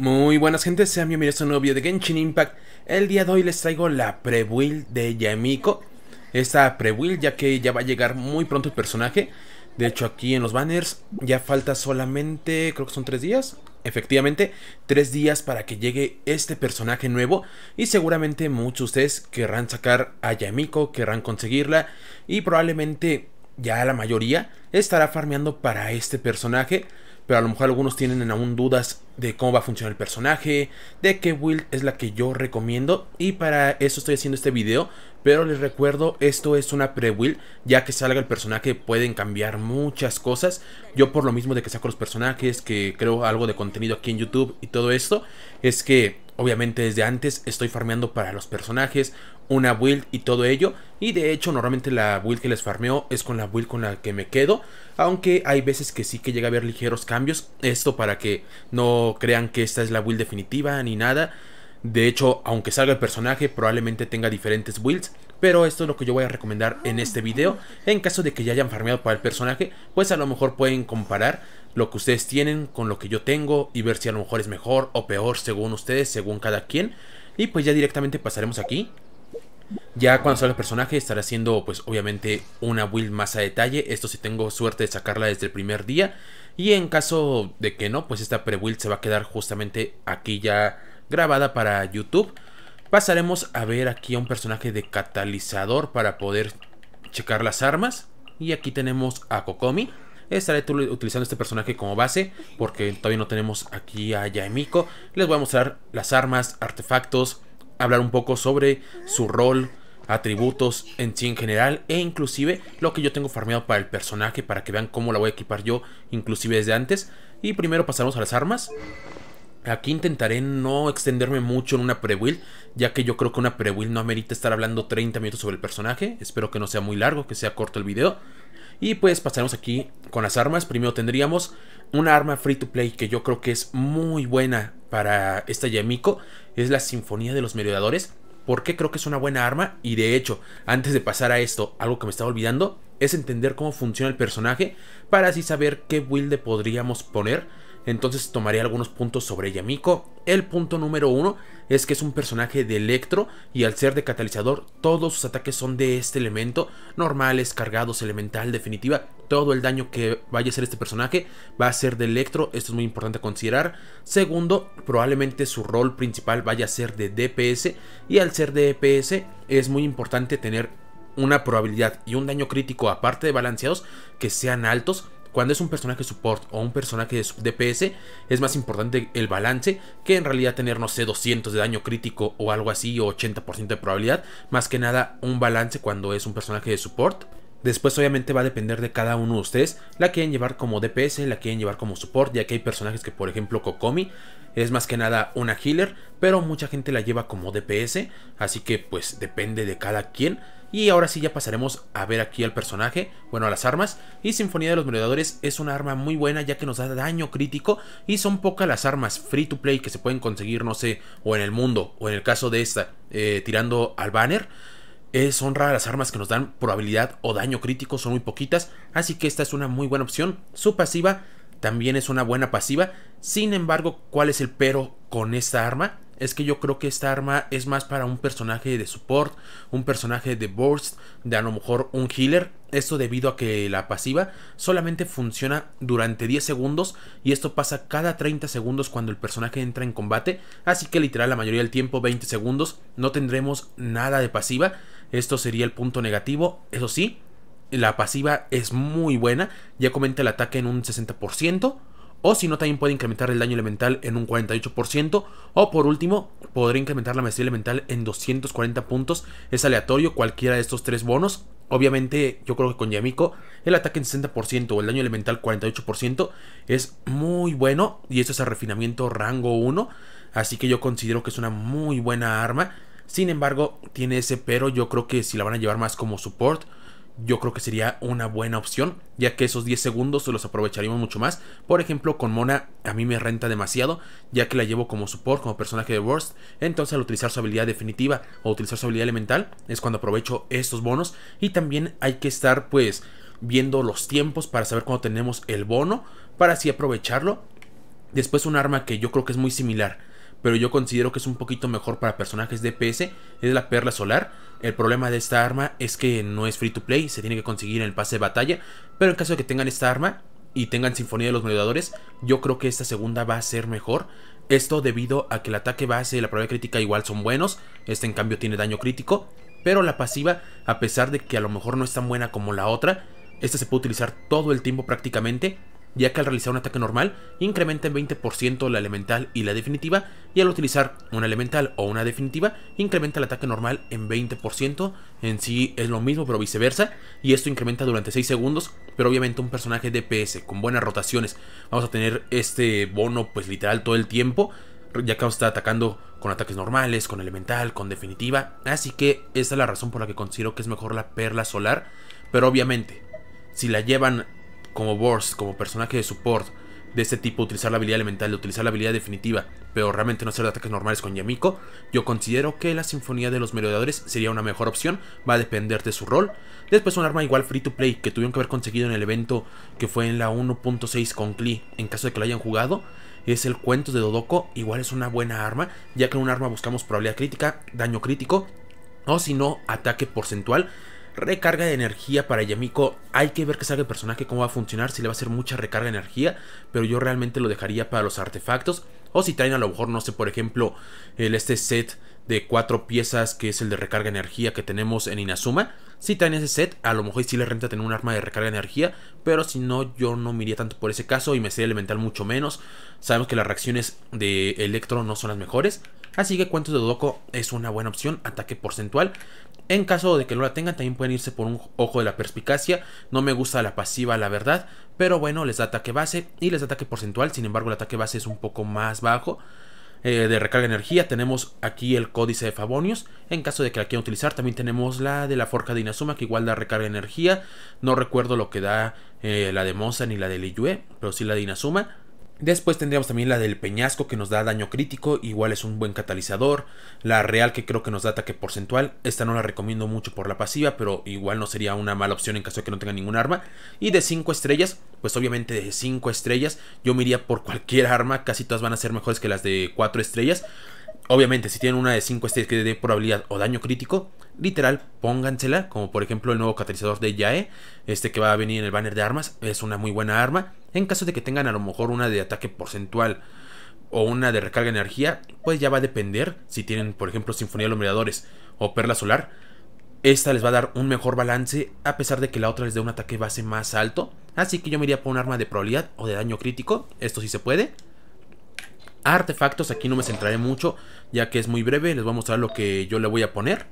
Muy buenas gente, sean bienvenidos a un nuevo video de Genshin Impact. El día de hoy les traigo la pre-build de Yae Miko. Esta pre-build ya que ya va a llegar muy pronto el personaje. De hecho aquí en los banners ya falta solamente, creo que son 3 días. Efectivamente, 3 días para que llegue este personaje nuevo. Y seguramente muchos de ustedes querrán sacar a Yae Miko, querrán conseguirla. Y probablemente ya la mayoría estará farmeando para este personaje. Pero a lo mejor algunos tienen aún dudas de cómo va a funcionar el personaje, de qué build es la que yo recomiendo, y para eso estoy haciendo este video. Pero les recuerdo, esto es una pre-build, ya que salga el personaje pueden cambiar muchas cosas. Yo por lo mismo de que saco los personajes, que creo algo de contenido aquí en YouTube y todo esto, es que obviamente desde antes estoy farmeando para los personajes, una build y todo ello. Y de hecho normalmente la build que les farmeo es con la build con la que me quedo. Aunque hay veces que sí que llega a haber ligeros cambios. Esto para que no crean que esta es la build definitiva ni nada. De hecho, aunque salga el personaje probablemente tenga diferentes builds. Pero esto es lo que yo voy a recomendar en este video. En caso de que ya hayan farmeado para el personaje, pues a lo mejor pueden comparar lo que ustedes tienen con lo que yo tengo y ver si a lo mejor es mejor o peor según ustedes, según cada quien. Y pues ya directamente pasaremos aquí. Ya cuando salga el personaje estaré haciendo pues obviamente una build más a detalle. Esto si tengo suerte de sacarla desde el primer día. Y en caso de que no, pues esta pre-build se va a quedar justamente aquí ya grabada para YouTube. Pasaremos a ver aquí a un personaje de catalizador para poder checar las armas. Y aquí tenemos a Kokomi. Estaré utilizando este personaje como base porque todavía no tenemos aquí a Yae Miko. Les voy a mostrar las armas, artefactos, hablar un poco sobre su rol, atributos en sí en general, e inclusive lo que yo tengo farmeado para el personaje, para que vean cómo la voy a equipar yo, inclusive desde antes. Y primero pasamos a las armas. Aquí intentaré no extenderme mucho en una pre-build, ya que yo creo que una pre-build no amerita estar hablando 30 minutos sobre el personaje. Espero que no sea muy largo, que sea corto el video. Y pues pasaremos aquí con las armas. Primero tendríamos una arma free to play que yo creo que es muy buena para esta Yae Miko. Es la Sinfonía de los Merodeadores. Porque creo que es una buena arma. Y de hecho, antes de pasar a esto, algo que me estaba olvidando es entender cómo funciona el personaje, para así saber qué build podríamos poner. Entonces tomaré algunos puntos sobre Yae Miko. El punto número 1 es que es un personaje de electro, y al ser de catalizador todos sus ataques son de este elemento. Normales, cargados, elemental, definitiva. Todo el daño que vaya a hacer este personaje va a ser de electro. Esto es muy importante considerar. Segundo, probablemente su rol principal vaya a ser de DPS, y al ser de DPS es muy importante tener una probabilidad y un daño crítico, aparte de balanceados, que sean altos. Cuando es un personaje support o un personaje de DPS, es más importante el balance que en realidad tener, no sé, 200 de daño crítico o algo así, o 80% de probabilidad. Más que nada un balance cuando es un personaje de support. Después obviamente va a depender de cada uno de ustedes. La quieren llevar como DPS, la quieren llevar como support, ya que hay personajes que, por ejemplo, Kokomi es más que nada una healer, pero mucha gente la lleva como DPS. Así que pues depende de cada quien. Y ahora sí ya pasaremos a ver aquí al personaje, bueno, a las armas. Y Sinfonía de los Merodeadores es una arma muy buena, ya que nos da daño crítico. Y son pocas las armas free to play que se pueden conseguir, no sé, o en el mundo, o en el caso de esta, tirando al banner. Son raras las armas que nos dan probabilidad o daño crítico, son muy poquitas. Así que esta es una muy buena opción. Su pasiva también es una buena pasiva. Sin embargo, ¿cuál es el pero con esta arma? Es que yo creo que esta arma es más para un personaje de support, un personaje de burst, de a lo mejor un healer. Esto debido a que la pasiva solamente funciona durante 10 segundos y esto pasa cada 30 segundos cuando el personaje entra en combate. Así que literal la mayoría del tiempo, 20 segundos, no tendremos nada de pasiva. Esto sería el punto negativo. Eso sí, la pasiva es muy buena, ya aumenta el ataque en un 60%. O si no, también puede incrementar el daño elemental en un 48%. O por último, podrá incrementar la maestría elemental en 240 puntos. Es aleatorio cualquiera de estos 3 bonos. Obviamente, yo creo que con Yae Miko el ataque en 60% o el daño elemental 48% es muy bueno. Y esto es a refinamiento rango 1. Así que yo considero que es una muy buena arma. Sin embargo, tiene ese pero. Yo creo que si la van a llevar más como support, yo creo que sería una buena opción, ya que esos 10 segundos los aprovecharíamos mucho más. Por ejemplo, con Mona a mí me renta demasiado, ya que la llevo como support, como personaje de burst. Entonces al utilizar su habilidad definitiva o utilizar su habilidad elemental es cuando aprovecho estos bonos. Y también hay que estar pues viendo los tiempos para saber cuándo tenemos el bono, para así aprovecharlo. Después un arma que yo creo que es muy similar, pero yo considero que es un poquito mejor para personajes DPS, es la Perla Solar. El problema de esta arma es que no es free to play, se tiene que conseguir en el pase de batalla, pero en caso de que tengan esta arma y tengan Sinfonía de los Merodeadores, yo creo que esta segunda va a ser mejor. Esto debido a que el ataque base y la probabilidad crítica igual son buenos. Este en cambio tiene daño crítico, pero la pasiva, a pesar de que a lo mejor no es tan buena como la otra, esta se puede utilizar todo el tiempo prácticamente, ya que al realizar un ataque normal incrementa en 20% la elemental y la definitiva, y al utilizar una elemental o una definitiva incrementa el ataque normal en 20%. En sí es lo mismo pero viceversa, y esto incrementa durante 6 segundos, pero obviamente un personaje DPS con buenas rotaciones vamos a tener este bono pues literal todo el tiempo, ya que vamos a estar atacando con ataques normales, con elemental, con definitiva. Así que esa es la razón por la que considero que es mejor la Perla Solar, pero obviamente si la llevan como burst, como personaje de support de este tipo, utilizar la habilidad elemental, de utilizar la habilidad definitiva, pero realmente no hacer ataques normales con Yae Miko, yo considero que la Sinfonía de los Merodeadores sería una mejor opción. Va a depender de su rol. Después un arma igual free to play que tuvieron que haber conseguido en el evento que fue en la 1.6 con Klee, en caso de que lo hayan jugado, es el Cuentos de Dodoko. Igual es una buena arma, ya que en un arma buscamos probabilidad crítica, daño crítico, o si no, ataque porcentual. Recarga de energía para Yae Miko, hay que ver que salga el personaje, cómo va a funcionar, si le va a hacer mucha recarga de energía, pero yo realmente lo dejaría para los artefactos, o si traen a lo mejor, no sé, por ejemplo, este set de 4 piezas que es el de recarga de energía que tenemos en Inazuma, si traen ese set, a lo mejor sí le renta tener un arma de recarga de energía, pero si no, yo no me iría tanto por ese caso, y me sería elemental mucho menos. Sabemos que las reacciones de Electro no son las mejores, así que Cuentos de Dodoko es una buena opción, ataque porcentual. En caso de que no la tengan, también pueden irse por un Ojo de la Perspicacia. No me gusta la pasiva, la verdad, pero bueno, les da ataque base y les da ataque porcentual. Sin embargo, el ataque base es un poco más bajo. De recarga de energía tenemos aquí el Códice de Favonius. En caso de que la quieran utilizar, también tenemos la de la Forja de Inazuma, que igual da recarga de energía. No recuerdo lo que da la de Monza ni la de Liyue, pero sí la de Inazuma. Después tendríamos también la del Peñasco, que nos da daño crítico, igual es un buen catalizador. La real, que creo que nos da ataque porcentual, esta no la recomiendo mucho por la pasiva, pero igual no sería una mala opción en caso de que no tenga ningún arma. Y de 5 estrellas, pues obviamente de 5 estrellas yo me iría por cualquier arma, casi todas van a ser mejores que las de 4 estrellas. Obviamente, si tienen una de 5 estrellas que dé probabilidad o daño crítico, literal, póngansela, como por ejemplo el nuevo catalizador de Yae, que va a venir en el banner de armas, es una muy buena arma. En caso de que tengan a lo mejor una de ataque porcentual o una de recarga de energía, pues ya va a depender, si tienen por ejemplo Sinfonía de los Merodeadores o Perla Solar, esta les va a dar un mejor balance, a pesar de que la otra les dé un ataque base más alto. Así que yo me iría por un arma de probabilidad o de daño crítico, esto sí se puede. Artefactos, aquí no me centraré mucho, ya que es muy breve, les voy a mostrar lo que yo le voy a poner.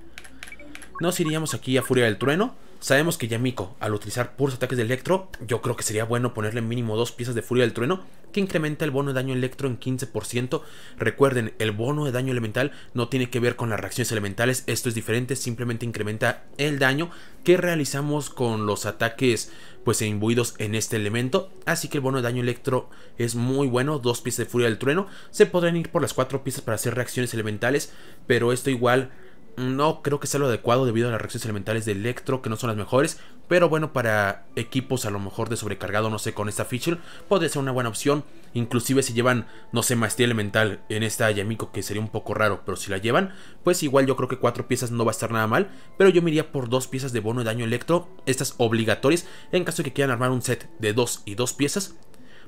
Nos iríamos aquí a Furia del Trueno. Sabemos que Yae Miko, al utilizar puros ataques de Electro, yo creo que sería bueno ponerle mínimo 2 piezas de Furia del Trueno, que incrementa el bono de daño Electro en 15%. Recuerden, el bono de daño elemental no tiene que ver con las reacciones elementales, esto es diferente, simplemente incrementa el daño que realizamos con los ataques pues imbuidos en este elemento. Así que el bono de daño Electro es muy bueno, 2 piezas de Furia del Trueno. Se podrán ir por las 4 piezas para hacer reacciones elementales, pero esto igual no creo que sea lo adecuado debido a las reacciones elementales de Electro, que no son las mejores. Pero bueno, para equipos a lo mejor de sobrecargado, no sé, con esta Fischl podría ser una buena opción. Inclusive si llevan, no sé, maestría elemental en esta Yae Miko, que sería un poco raro, pero si la llevan, pues igual yo creo que 4 piezas no va a estar nada mal. Pero yo me iría por 2 piezas de bono de daño Electro, estas obligatorias, en caso de que quieran armar un set de 2 y 2 piezas.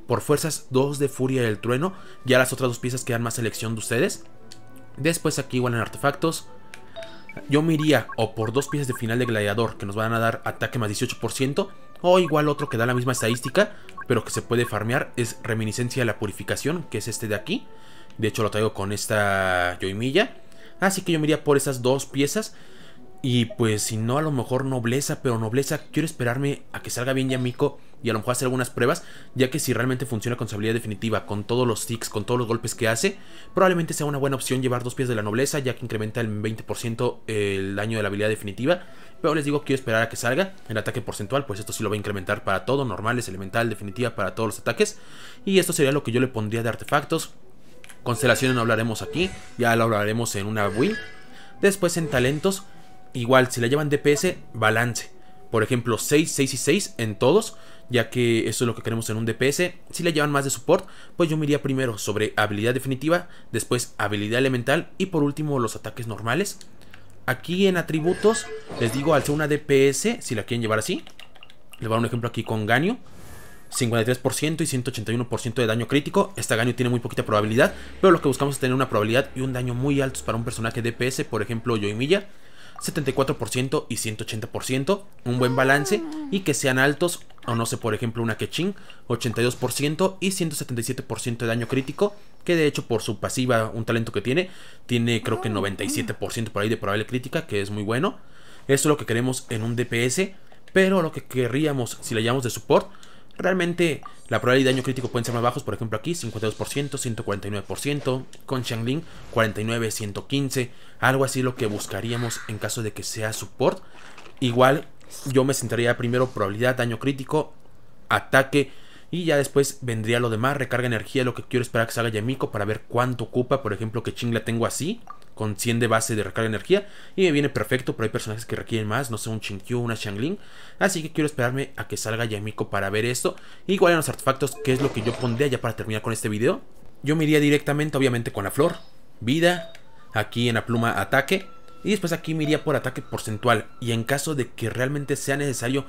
Por fuerzas, 2 de Furia del Trueno, ya las otras 2 piezas quedan más elección de ustedes. Después aquí igual en artefactos, yo me iría o por 2 piezas de Final de Gladiador, que nos van a dar ataque más 18%, o igual otro que da la misma estadística, pero que se puede farmear, es Reminiscencia de la Purificación, que es este de aquí. De hecho lo traigo con esta Yoimiya, así que yo me iría por esas 2 piezas. Y pues si no, a lo mejor Nobleza, pero Nobleza quiero esperarme a que salga bien Yae Miko, y a lo mejor hacer algunas pruebas, ya que si realmente funciona con su habilidad definitiva, con todos los ticks, con todos los golpes que hace, probablemente sea una buena opción llevar 2 piezas de la Nobleza, ya que incrementa el 20% el daño de la habilidad definitiva. Pero les digo, quiero esperar a que salga el ataque porcentual, pues esto sí lo va a incrementar para todo, normales, elemental, definitiva, para todos los ataques. Y esto sería lo que yo le pondría de artefactos. Constelaciones no hablaremos aquí, ya lo hablaremos en una build. Después en talentos, igual si la llevan DPS, balance. por ejemplo 6, 6 y 6 en todos, ya que eso es lo que queremos en un DPS. Si le llevan más de support, pues yo me iría primero sobre habilidad definitiva, después habilidad elemental y por último los ataques normales. Aquí en atributos, les digo, al ser una DPS, si la quieren llevar así, les voy a dar un ejemplo aquí con Ganyu, 53% y 181% de daño crítico. Esta Ganyu tiene muy poquita probabilidad, pero lo que buscamos es tener una probabilidad y un daño muy altos para un personaje DPS, por ejemplo Yoimiya, 74% y 180%, un buen balance y que sean altos, o no sé, por ejemplo una Keqing, 82% y 177% de daño crítico, que de hecho por su pasiva, un talento que tiene creo que 97% por ahí de probable crítica, que es muy bueno. Eso es lo que queremos en un DPS, pero lo que querríamos si le llamamos de support, realmente la probabilidad de daño crítico pueden ser más bajos, por ejemplo aquí 52%, 149%, con Xiangling 49, 115, algo así lo que buscaríamos en caso de que sea support. Igual yo me centraría primero probabilidad, daño crítico, ataque y ya después vendría lo demás, recarga energía, lo que quiero esperar que salga Yae Miko para ver cuánto ocupa. Por ejemplo que Keqing la tengo así, con 100 de base de recarga de energía y me viene perfecto, pero hay personajes que requieren más, no sé, un Xingqiu, una Xiangling, así que quiero esperarme a que salga Yae Miko para ver esto. Igual en los artefactos, que es lo que yo pondría ya para terminar con este video, yo me iría directamente obviamente con la flor, vida, aquí en la pluma ataque y después aquí me iría por ataque porcentual. Y en caso de que realmente sea necesario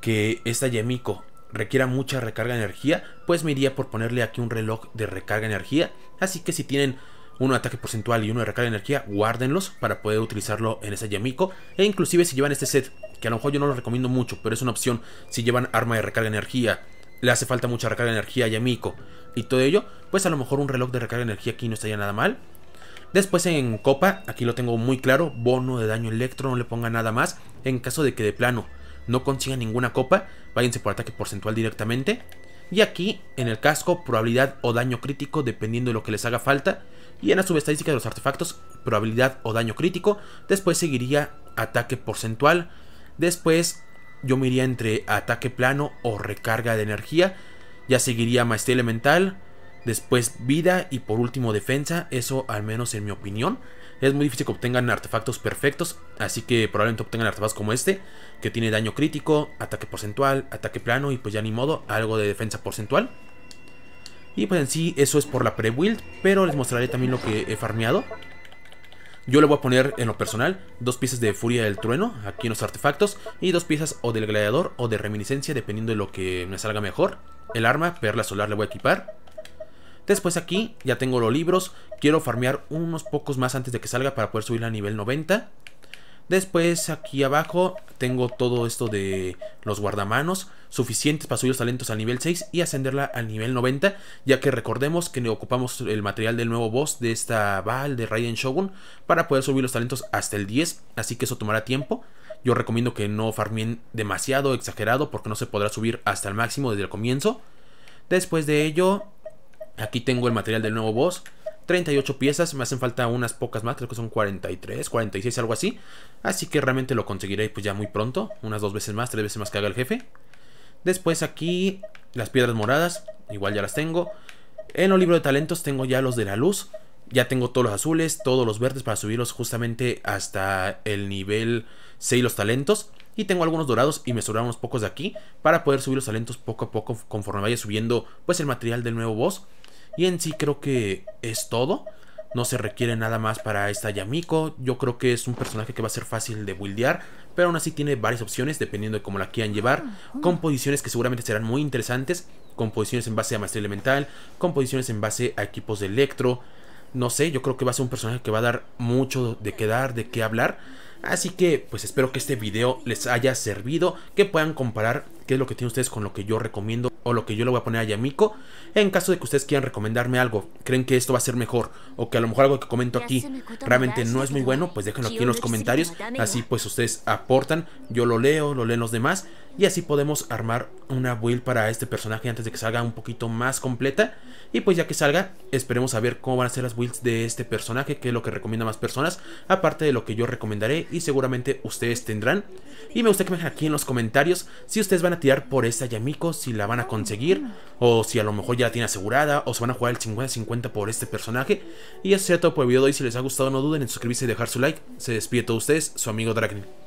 que esta Yae Miko requiera mucha recarga de energía, pues me iría por ponerle aquí un reloj de recarga de energía, así que si tienen uno de ataque porcentual y uno de recarga de energía, guárdenlos para poder utilizarlo en esa Yae Miko. E inclusive si llevan este set, que a lo mejor yo no lo recomiendo mucho, pero es una opción, si llevan arma de recarga de energía, le hace falta mucha recarga de energía a Yae Miko y todo ello, pues a lo mejor un reloj de recarga de energía aquí no estaría nada mal. Después en copa, aquí lo tengo muy claro, bono de daño electro, no le ponga nada más. En caso de que de plano no consigan ninguna copa, váyanse por ataque porcentual directamente. Y aquí en el casco, probabilidad o daño crítico dependiendo de lo que les haga falta. Y en la subestadística de los artefactos, probabilidad o daño crítico. Después seguiría ataque porcentual. Después yo me iría entre ataque plano o recarga de energía. Ya seguiría maestría elemental. Después vida y por último defensa. Eso al menos en mi opinión. Es muy difícil que obtengan artefactos perfectos, así que probablemente obtengan artefactos como este, que tiene daño crítico, ataque porcentual, ataque plano y pues ya ni modo, algo de defensa porcentual. Y pues en sí eso es por la pre-build, pero les mostraré también lo que he farmeado. Yo le voy a poner en lo personal 2 piezas de Furia del Trueno, aquí en los artefactos, y 2 piezas o del Gladiador o de Reminiscencia, dependiendo de lo que me salga mejor. El arma, Perla Solar, le voy a equipar. Después aquí ya tengo los libros, quiero farmear unos pocos más antes de que salga para poder subirla a nivel 90. Después aquí abajo tengo todo esto de los guardamanos, suficientes para subir los talentos al nivel 6 y ascenderla al nivel 90, ya que recordemos que ocupamos el material del nuevo boss de esta Val de Raiden Shogun para poder subir los talentos hasta el 10, así que eso tomará tiempo. Yo recomiendo que no farmeen demasiado exagerado porque no se podrá subir hasta el máximo desde el comienzo. Después de ello, aquí tengo el material del nuevo boss, 38 piezas, me hacen falta unas pocas más, creo que son 43, 46, algo así. Así que realmente lo conseguiré pues ya muy pronto, unas 2 veces más, 3 veces más que haga el jefe. Después aquí las piedras moradas, igual ya las tengo. En los libros de talentos tengo ya los de la luz, ya tengo todos los azules, todos los verdes para subirlos justamente hasta el nivel 6 los talentos. Y tengo algunos dorados y me sobraron unos pocos de aquí para poder subir los talentos poco a poco conforme vaya subiendo pues el material del nuevo boss. Y en sí creo que es todo, no se requiere nada más para esta Yae Miko. Yo creo que es un personaje que va a ser fácil de buildear, pero aún así tiene varias opciones dependiendo de cómo la quieran llevar. Composiciones que seguramente serán muy interesantes, composiciones en base a maestría elemental, composiciones en base a equipos de electro. No sé, yo creo que va a ser un personaje que va a dar mucho de qué dar, de qué hablar. Así que pues espero que este video les haya servido, que puedan comparar qué es lo que tienen ustedes con lo que yo recomiendo o lo que yo le voy a poner a Yae Miko. En caso de que ustedes quieran recomendarme algo, creen que esto va a ser mejor o que a lo mejor algo que comento aquí realmente no es muy bueno, pues déjenlo aquí en los comentarios, así pues ustedes aportan, yo lo leen los demás y así podemos armar una build para este personaje antes de que salga un poquito más completa. Y pues ya que salga, esperemos a ver cómo van a ser las builds de este personaje, que es lo que recomienda más personas, aparte de lo que yo recomendaré y seguramente ustedes tendrán. Y me gustaría que me dejen aquí en los comentarios si ustedes van a tirar por esta Yae Miko, si la van a conseguir o si a lo mejor ya la tienen asegurada o se van a jugar el 50-50 por este personaje. Y eso sería todo por el video de hoy, si les ha gustado no duden en suscribirse y dejar su like. Se despide de todos ustedes, su amigo Dragneel.